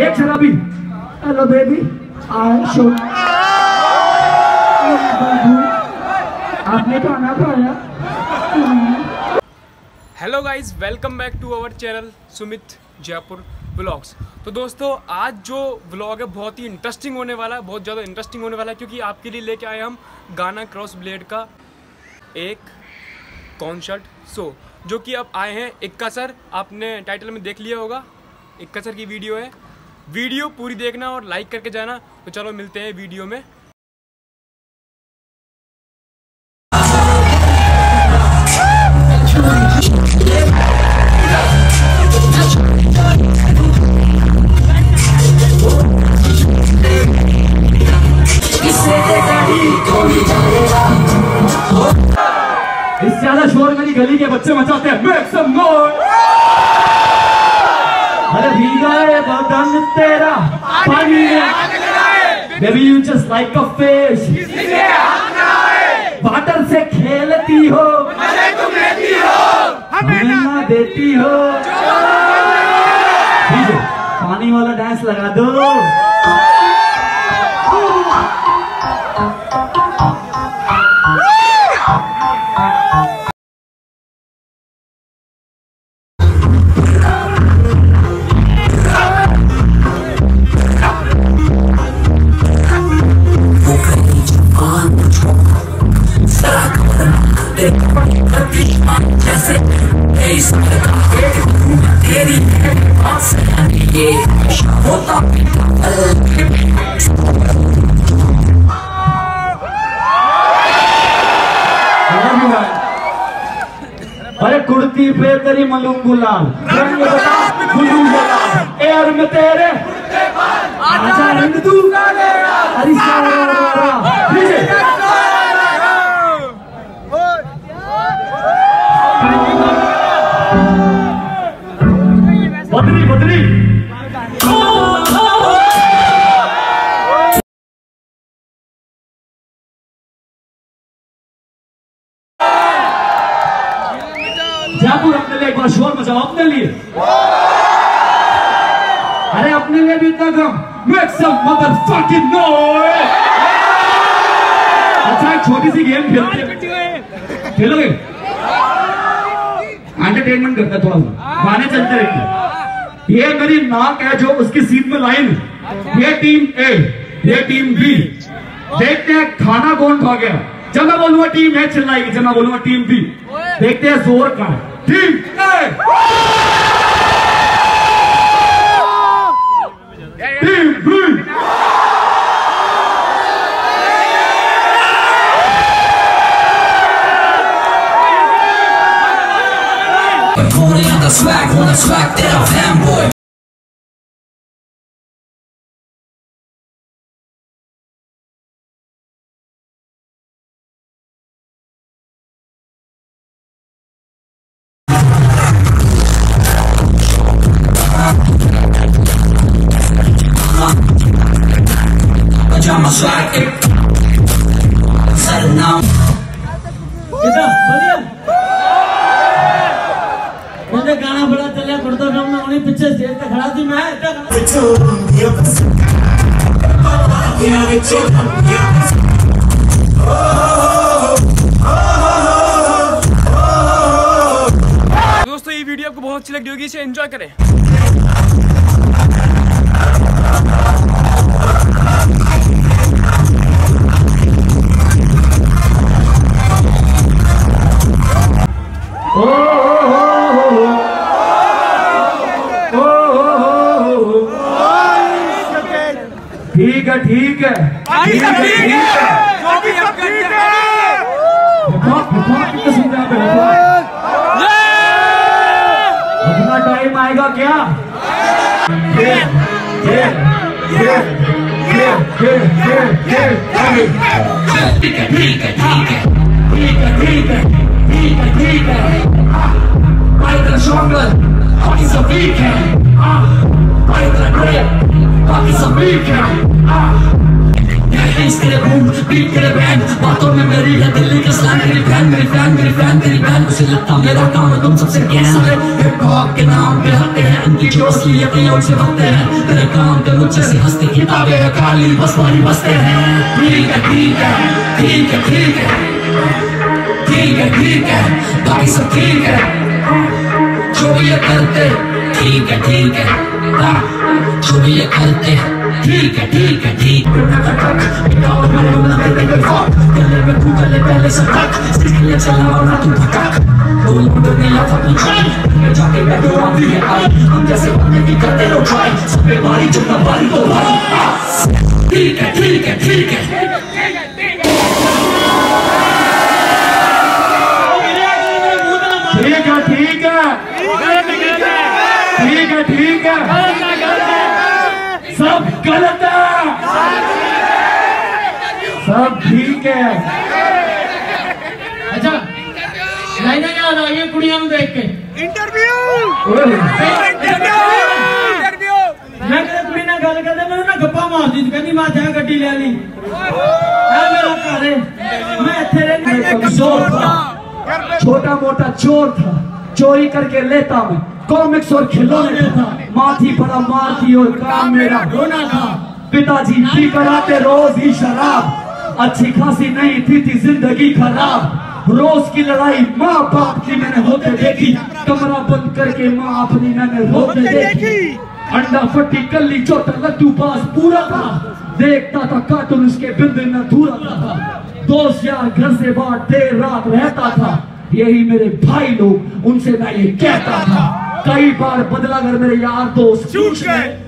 एक शराबी hello baby I show आपने खाना खाया। Hello guys, welcome back to our channel Sumit Jaipur blogs. तो दोस्तों, आज जो व्लॉग है बहुत ही इंटरेस्टिंग होने वाला है, बहुत ज़्यादा इंटरेस्टिंग होने वाला है, क्योंकि आपके लिए लेके आए हम गाना क्रॉसब्लेड का एक कॉन्सर्ट शो, जो कि अब आए हैं इक्का सर। आपने टाइटल में देख लिया होगा, इक्का सर की वीडियो है। वीडियो पूरी देखना और लाइक करके जाना। तो चलो मिलते हैं वीडियो में। इससे ज्यादा शोर मेरी गली के बच्चे मचाते हैं। Make some noise. तेरा पानी है, just like a fish. Water से खेलती हो, मजे तुम लेती हो, हमें ना देती हो। पानी वाला डांस लगा दो। अरे कुर्ती पे तेरी मलूम गुलाल, रंग बता गुलाम गुलाम, एयर में तेरे आजा रंग तू। अरे बदरी बदरी जयपुर, अपने लिए एक बार शोर मचाओ अपने लिए। अरे अपने लिए भी इतना कम। Make some motherfucking noise. अच्छा, एक छोटी सी गेम खेलते हैं, खेलोगे? एंटरटेनमेंट करता थोड़ा सा, गाने चलते रहेंगे। ये मेरी नाक है जो उसकी सीट में लाइन। ये टीम ए, ये टीम बी। देखते हैं खाना कौन खा गया। जब मैं बोलूंगा टीम ए चिल्लाएगी, जब मैं बोलूंगा टीम बी। देखते हैं जोर का team A, team B. The swag when I swag that I'm fanboy. Pajama swag it. Settle now. Get up, buddy. मुझे गाना बड़ा चलिया कुर्ता काम में उन्हीं पीछे से खड़ा थी मैं। दोस्तों, ये वीडियो आपको बहुत अच्छी लगी होगी, इसे एंजॉय करें। ठीक है ठीक है ठीक है, जो भी आप करते हैं बहुत बहुत कितना सुन रहे हैं। अपना टाइम आएगा क्या? मेरी है दिल्ली का स्लैम, मेरी फैन मेरी फैन मेरी फैन तेरी फैन। मुझे लगता मेरा काम है तुम सबसे ज्ञान हिप हॉप के नाम पे हटते हैं उनकी जो असलियतें और से भगते हैं तेरे काम के मुझे से हंसती किताबें काली बस वाली बसते हैं। ठीक है ठीक है ठीक है ठीक है ठीक है ठीक है बाकी सब ठीक है जो भी ये करते ठीक है जो भी ये करते ठीक है ठीक है ठीक सब गलत है सब ठीक है। अच्छा लाइना याद आ गई कुड़िया में देख के इंटरव्यू मैं कुड़ी ना गल करते मैं ना गप्पा मार दी कहती मैं जहाँ गड्डी ले ली मेरा घर है मैं इतने रहने चोर था छोटा मोटा चोर था चोरी करके लेता मैं कॉमिक्स और खिलौने था माथी बड़ा माथी और काम मेरा रोना था पिताजी भी कराते रोज ही शराब अच्छी खासी नहीं थी जिंदगी खराब रोज की लड़ाई माँ बाप की मैंने होते देखी कमरा बंद करके माँ अपनी मैंने रोते देखी अंडा फटी कल्ली चोटा लड्डू पास पूरा था देखता था कार्टून उसके बिंदु में धूरा था दोस्त यार घर से बाहर देर रात रहता था यही मेरे भाई लोग उनसे मैं ये कहता था कई बार बदला कर मेरे यार दोस्त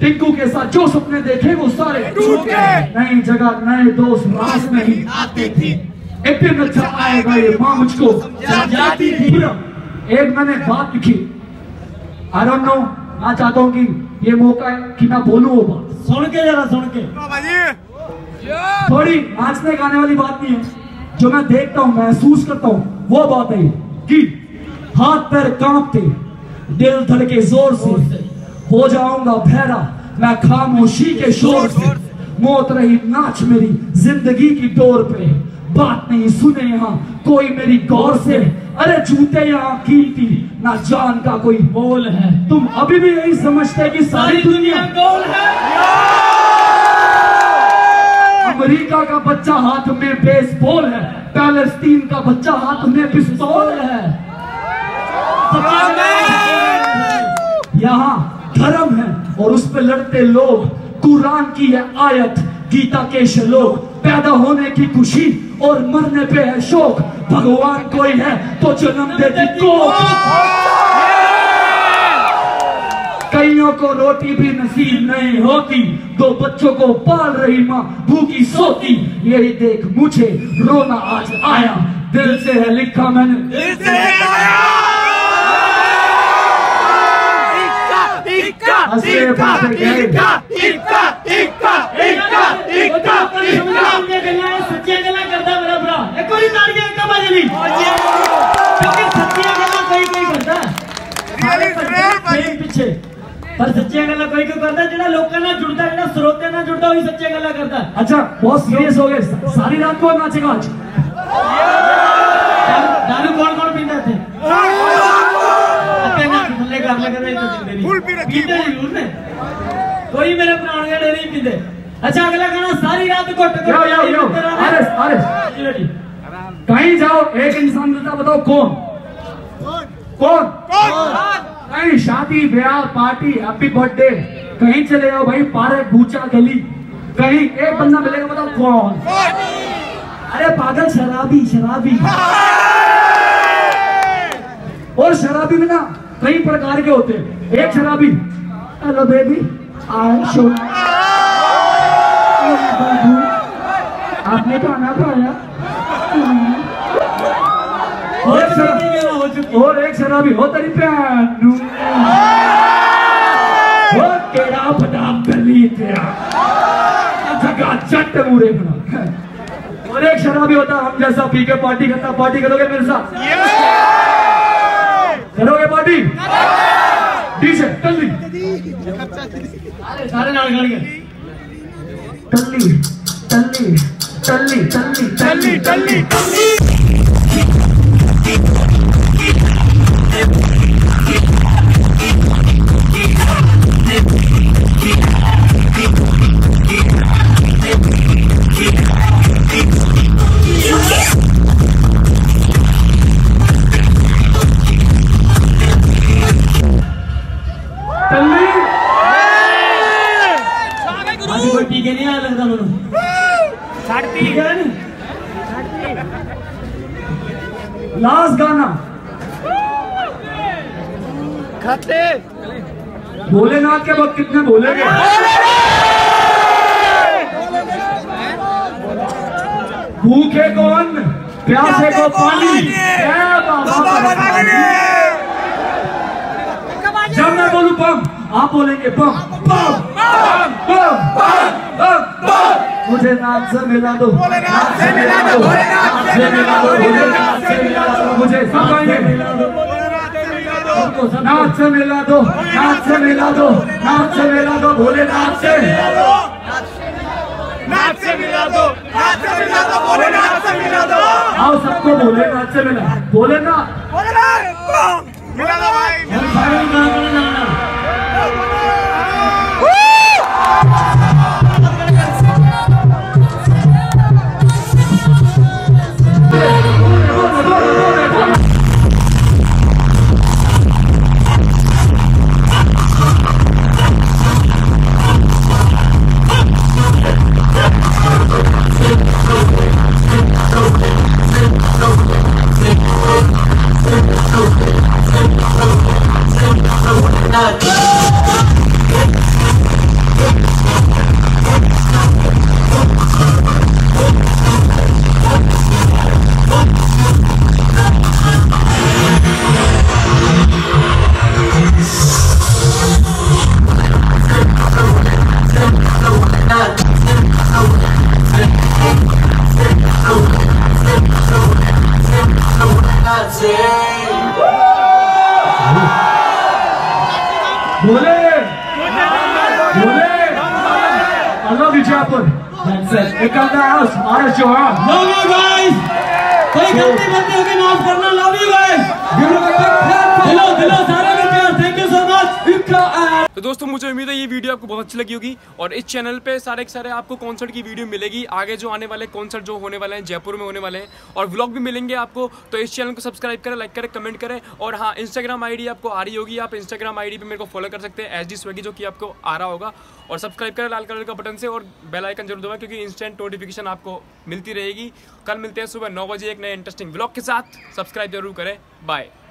टिंकू के साथ जो सपने देखे वो सारे नई जगह नए दोस्त रास में ही आते थे अच्छा आएगा ये माँ मुझको जाती थी। एक मैंने बात लिखी आई डोंट नो मैं चाहता हूँ कि ये मौका है कि मैं बोलूँ वो बात सुन के जरा सुन के थोड़ी नाचने गाने वाली बात नहीं है जो मैं देखता हूँ महसूस करता हूँ वो बात है कि हाथ पैर कांपते दिल धड़के जोर से हो जाऊंगा भैरा मैं खामोशी के शोर से मौत रही नाच मेरी जिंदगी की डोर पे बात नहीं सुने यहाँ कोई मेरी गौर से अरे जूते यहाँ कीलती ना जान का कोई मोल है तुम अभी भी यही समझते कि सारी दुनिया गोल है। अमेरिका का बच्चा हाथ में बेसबॉल है पैलेस्टीन का बच्चा हाथ में पिस्तौल है यहाँ धर्म है और उस पे लड़ते लोग कुरान की है आयत गीता के श्लोक पैदा होने की खुशी और मरने पे है शोक भगवान कोई है तो जन्म देती कोख कईयों को रोटी भी नसीब नहीं होती दो बच्चों को पाल रही माँ भूखी सोती यही देख मुझे रोना आज आया दिल से है लिखा मैंने दिल से सच्ची गला करता मेरा भरा एक सच्ची पीछे पर सच्ची गल्ला कोई क्यों करता है लोगों ना जुड़ता है स्रोते ना जुड़ता वही सच्ची गल्ला करता है। अच्छा बहुत सीरियस हो गए सारी रात को नाचेगा आज दारू कौन कौन पीता थे कोई मेरे प्राण गड़े नहीं पीते। अच्छा अगला गाना सारी रात को कहीं जाओ एक इंसान देता बताओ कौन कौन कहीं शादी ब्याह पार्टी हैप्पी बर्थडे कहीं चले जाओ भाई पार्क बूचा गली कहीं एक बंदा मिलेगा बताओ कौन अरे पागल शराबी शराबी और शराबी में ना कई प्रकार के होते हैं एक शराबी हेलो बेबी आई शो आपने खाना खाया और एक शराबी हो तेरी प्यानू वो तेरा बदाम गली तेरा जगह चट मुरे बना और एक शराबी होता हम जैसा पी के पार्टी करता पार्टी करोगे मेरे साथ करोगे पार्टी डीजे टल्ली सारे नाल खड़ गए टल्ली टल्ली टल्ली टल्ली टल्ली टल्ली लास्ट गाना खतरे भोलेनाथ के वक्त कितने बोलेंगे। भूखे को अन्न, प्यासे को पानी, जब मैं बोलूं पम आप बोलेंगे पम पम पम पम पम। मुझे नाथ से मिला दो, नाथ से मिला दो, नाथ से मिला दो, नाथ से मिला दो, मुझे सब कहेंगे नाथ से मिला दो, नाथ से मिला दो, नाथ से मिला दो, भोले नाथ से मिला दो, नाथ से मिला दो, नाथ से मिला दो, भोले नाथ से मिला दो। आओ सबको भोले नाथ से मिला, भोले ना भोले ना मिला दो भाई। तो दोस्तों मुझे उम्मीद है ये वीडियो आपको बहुत अच्छी लगी होगी और इस चैनल पे सारे के सारे आपको कॉन्सर्ट की वीडियो मिलेगी। आगे जो आने वाले कॉन्सर्ट जो होने वाले हैं जयपुर में होने वाले हैं और व्लॉग भी मिलेंगे आपको। तो इस चैनल को सब्सक्राइब करें, लाइक करें, कमेंट करें। और हाँ, इंस्टाग्राम आईडी आपको आ रही होगी, आप इंस्टाग्राम आईडी पे मेरे को फॉलो कर सकते हैं @swaggy जो कि आपको आ रहा होगा। और सब्सक्राइब करें लाल कलर का बटन से और बेल आइकन जरूर दबाएं क्योंकि इंस्टेंट नोटिफिकेशन आपको मिलती रहेगी। कल मिलते हैं सुबह 9 बजे एक नए इंटरेस्टिंग व्लॉग के साथ। सब्सक्राइब जरूर करें। बाय।